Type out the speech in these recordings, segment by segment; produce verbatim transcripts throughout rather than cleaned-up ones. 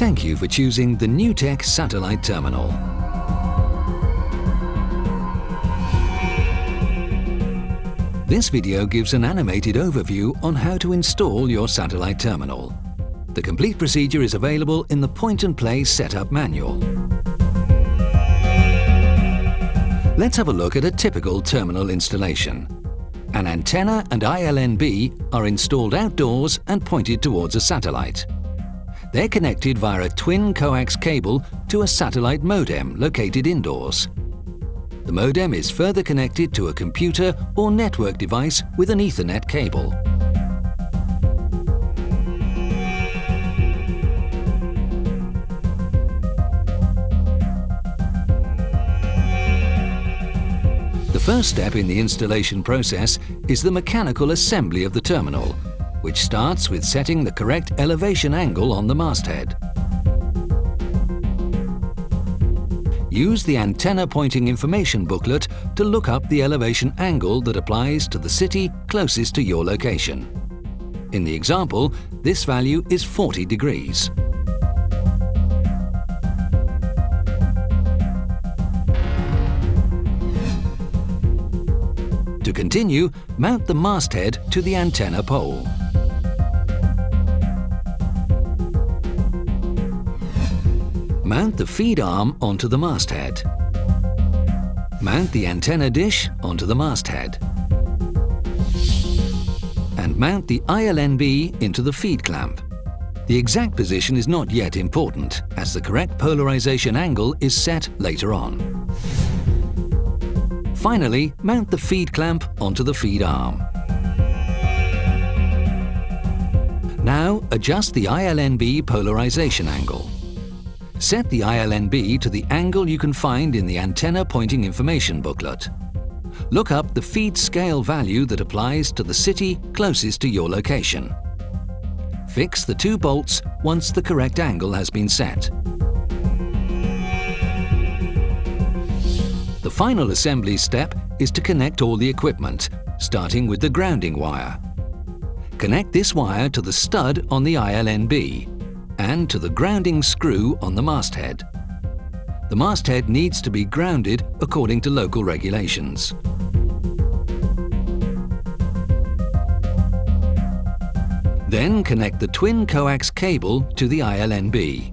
Thank you for choosing the Newtec Satellite Terminal. This video gives an animated overview on how to install your satellite terminal. The complete procedure is available in the Point and Play Setup Manual. Let's have a look at a typical terminal installation. An antenna and I L N B are installed outdoors and pointed towards a satellite. They're connected via a twin coax cable to a satellite modem located indoors. The modem is further connected to a computer or network device with an Ethernet cable. The first step in the installation process is the mechanical assembly of the terminal, which starts with setting the correct elevation angle on the masthead. Use the antenna pointing information booklet to look up the elevation angle that applies to the city closest to your location. In the example, this value is forty degrees. To continue, mount the masthead to the antenna pole. Mount the feed arm onto the masthead. Mount the antenna dish onto the masthead. And mount the I L N B into the feed clamp. The exact position is not yet important, as the correct polarization angle is set later on. Finally, mount the feed clamp onto the feed arm. Now, adjust the I L N B polarization angle. Set the I L N B to the angle you can find in the antenna pointing information booklet. Look up the feed scale value that applies to the city closest to your location. Fix the two bolts once the correct angle has been set. The final assembly step is to connect all the equipment, starting with the grounding wire. Connect this wire to the stud on the I L N B and to the grounding screw on the masthead. The masthead needs to be grounded according to local regulations. Then connect the twin coax cable to the I L N B.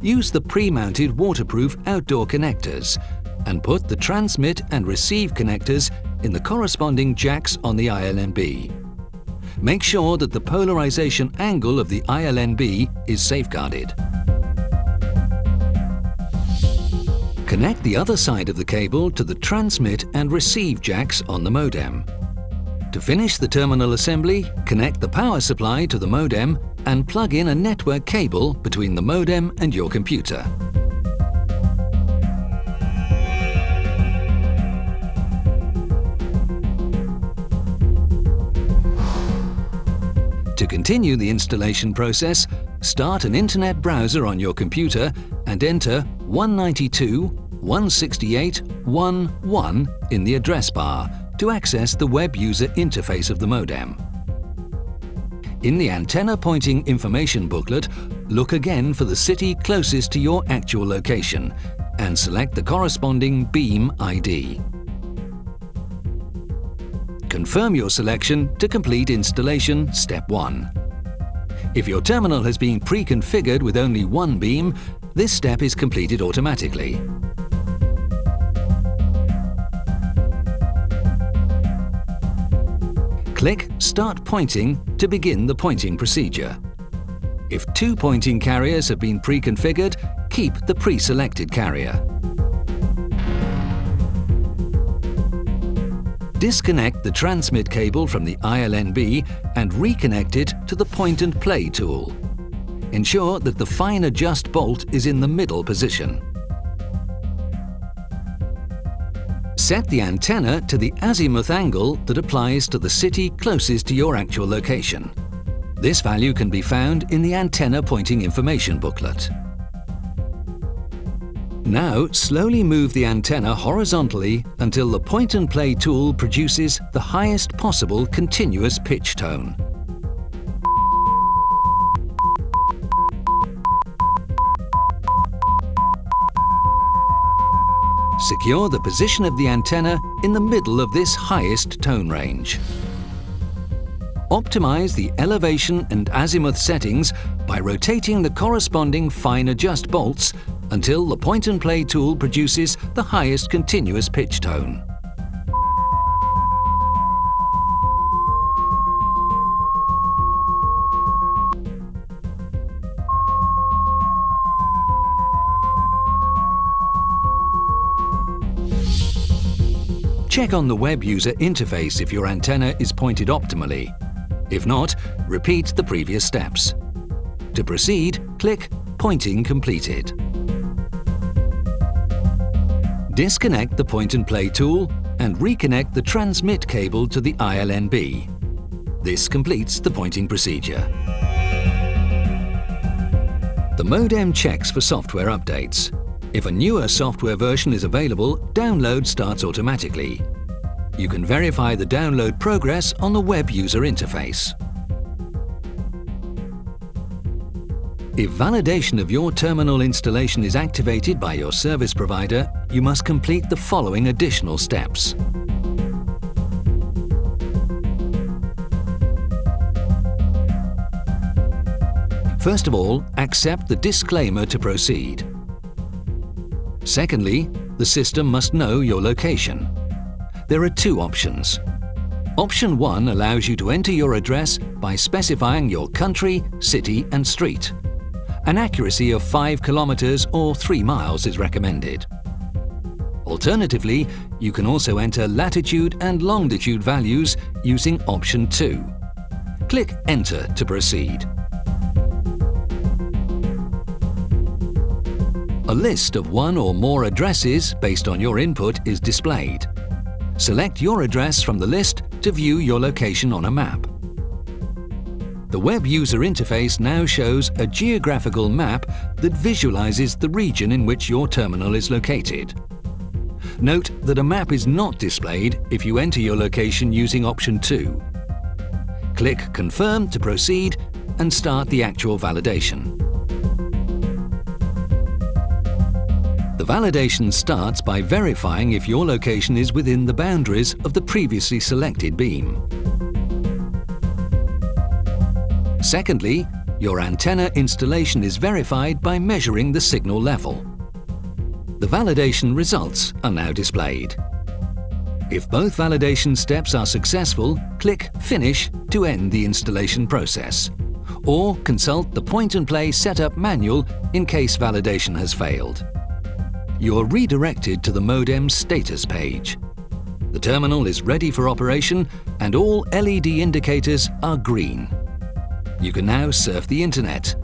Use the pre-mounted waterproof outdoor connectors and put the transmit and receive connectors in the corresponding jacks on the I L N B. Make sure that the polarization angle of the I L N B is safeguarded. Connect the other side of the cable to the transmit and receive jacks on the modem. To finish the terminal assembly, connect the power supply to the modem and plug in a network cable between the modem and your computer. To continue the installation process, start an internet browser on your computer and enter one ninety-two dot one sixty-eight dot one dot one in the address bar to access the web user interface of the modem. In the antenna pointing information booklet, look again for the city closest to your actual location and select the corresponding beam I D. Confirm your selection to complete installation step one. If your terminal has been pre-configured with only one beam, this step is completed automatically. Click Start Pointing to begin the pointing procedure. If two pointing carriers have been pre-configured, keep the pre-selected carrier. Disconnect the transmit cable from the I L N B and reconnect it to the point and play tool. Ensure that the fine adjust bolt is in the middle position. Set the antenna to the azimuth angle that applies to the city closest to your actual location. This value can be found in the antenna pointing information booklet. Now, slowly move the antenna horizontally until the point and play tool produces the highest possible continuous pitch tone. secure the position of the antenna in the middle of this highest tone range. Optimize the elevation and azimuth settings by rotating the corresponding fine adjust bolts until the point and play tool produces the highest continuous pitch tone. Check on the web user interface if your antenna is pointed optimally. If not, repeat the previous steps. To proceed, click Pointing Completed. Disconnect the point and play tool and reconnect the transmit cable to the I L N B. This completes the pointing procedure. The modem checks for software updates. If a newer software version is available, download starts automatically. You can verify the download progress on the web user interface. If validation of your terminal installation is activated by your service provider, you must complete the following additional steps. First of all, accept the disclaimer to proceed. Secondly, the system must know your location. There are two options. Option one allows you to enter your address by specifying your country, city and street. An accuracy of five kilometers or three miles is recommended. Alternatively, you can also enter latitude and longitude values using option two. Click Enter to proceed. A list of one or more addresses based on your input is displayed. Select your address from the list to view your location on a map. The web user interface now shows a geographical map that visualizes the region in which your terminal is located. Note that a map is not displayed if you enter your location using option two. Click Confirm to proceed and start the actual validation. The validation starts by verifying if your location is within the boundaries of the previously selected beam. Secondly, your antenna installation is verified by measuring the signal level. The validation results are now displayed. If both validation steps are successful, click Finish to end the installation process, or consult the Point and Play Setup Manual in case validation has failed. You are redirected to the modem status page. The terminal is ready for operation and all L E D indicators are green. You can now surf the internet.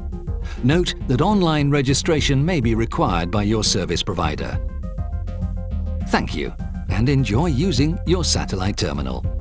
Note that online registration may be required by your service provider. Thank you and enjoy using your satellite terminal.